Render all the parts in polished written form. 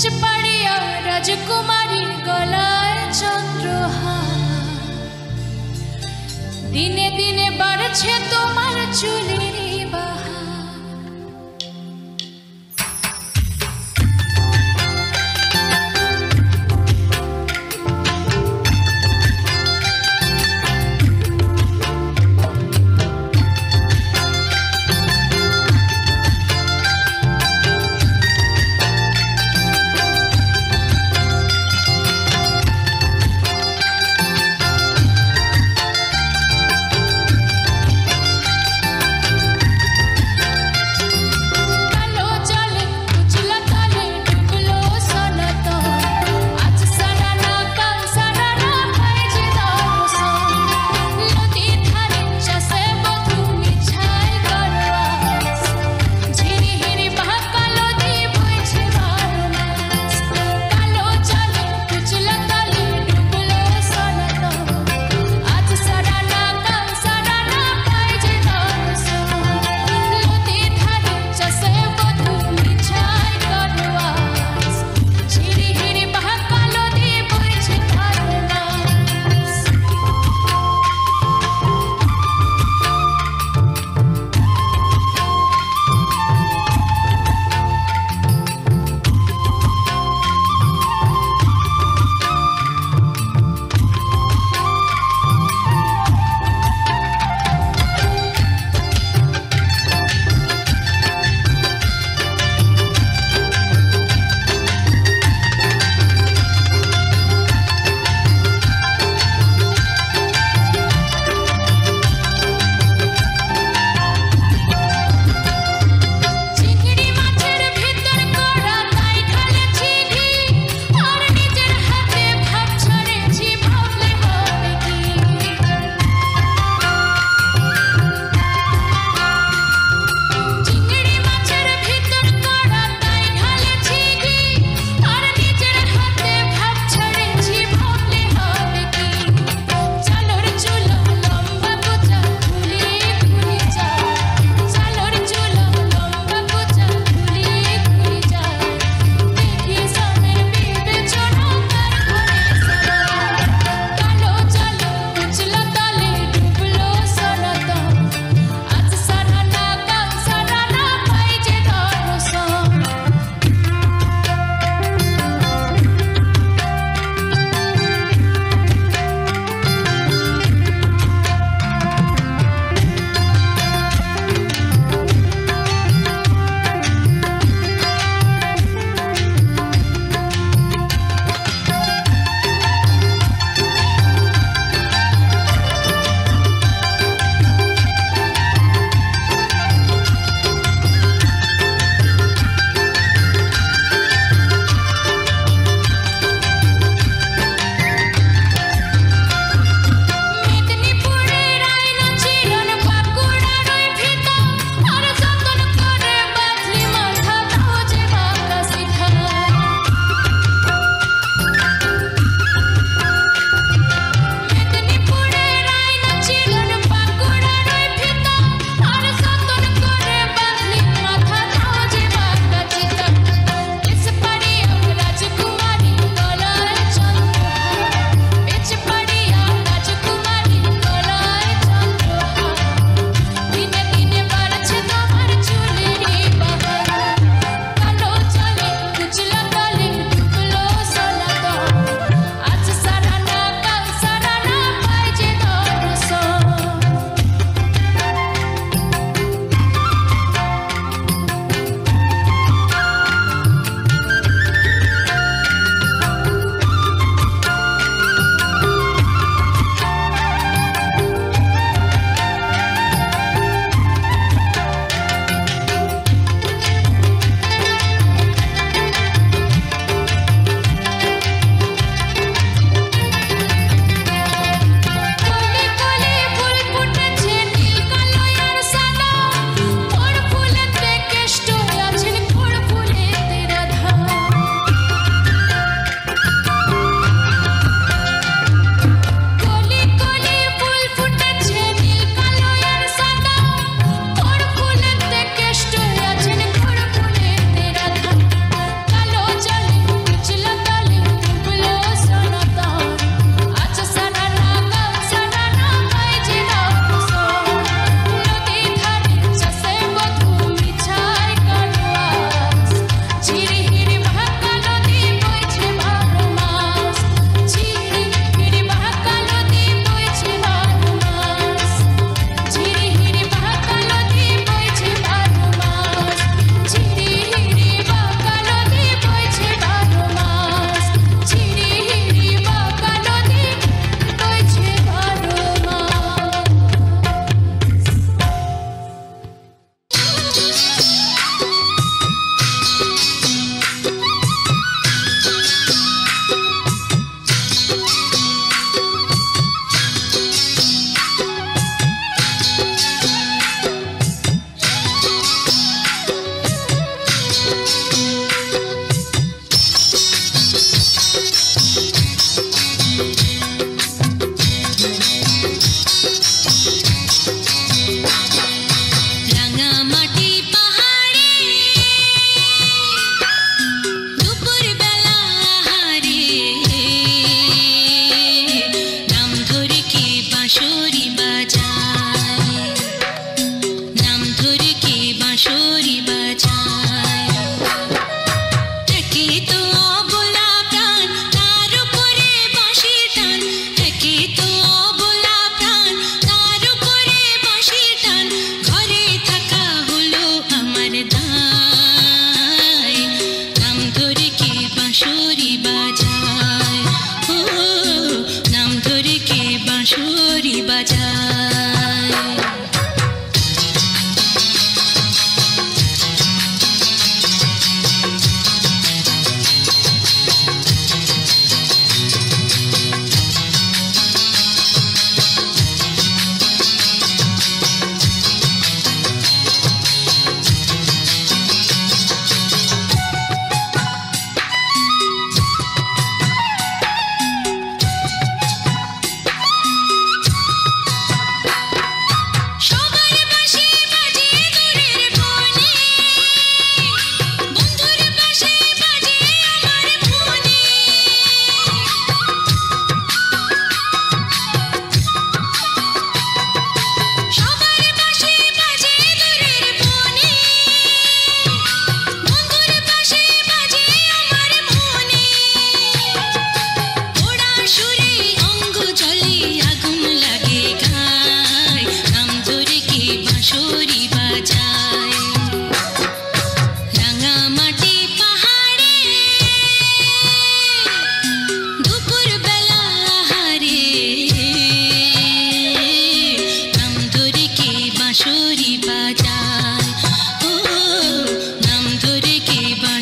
নাচ পাড়িয়া রাজকুমারীর গলায় চন্দ্রহার। দিনে দিনে বাড়ছে তোমার চুলের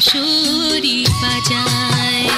বাঁশরি বাজায়।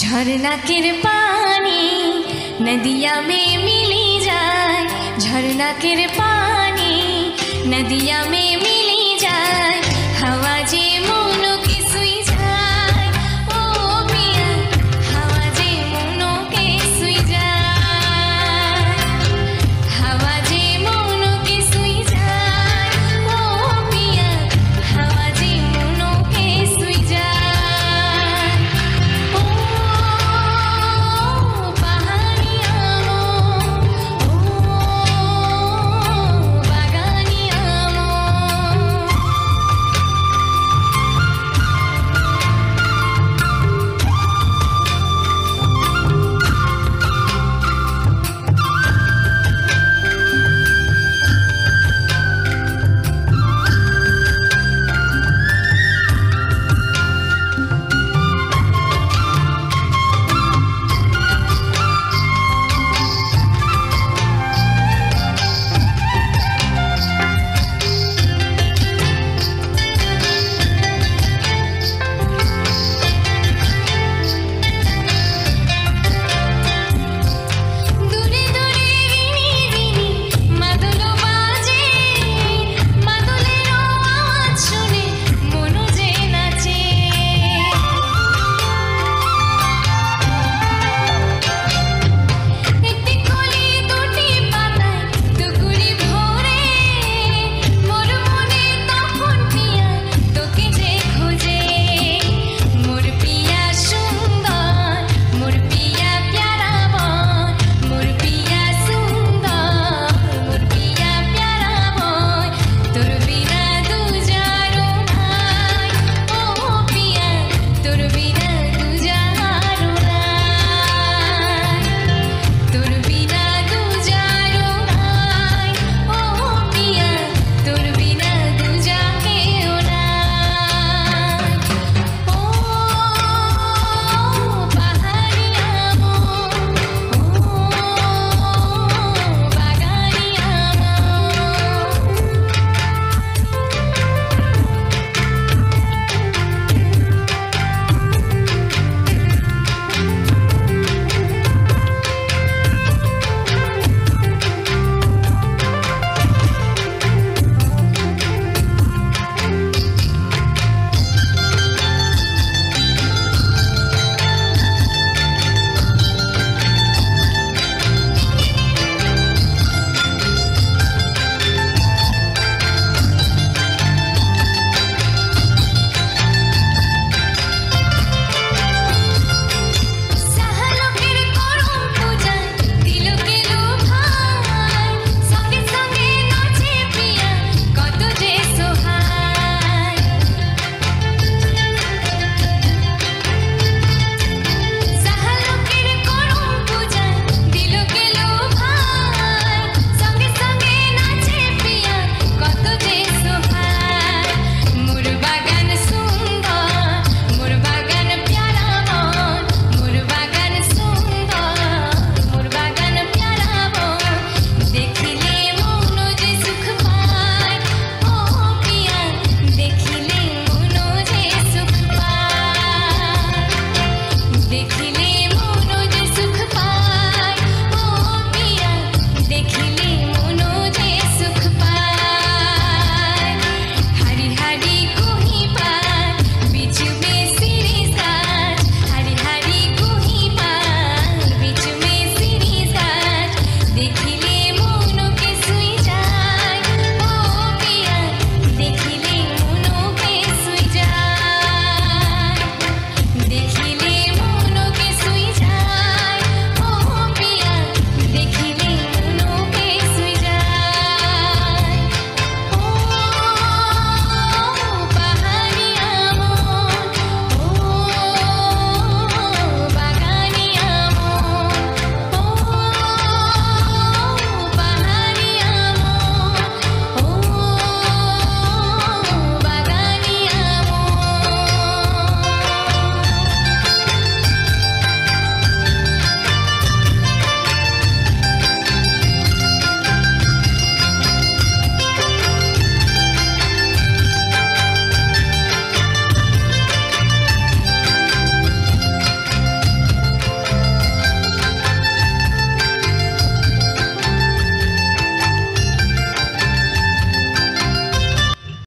झरना के पानी नदिया में मिली जाए, झरना के पानी नदिया में।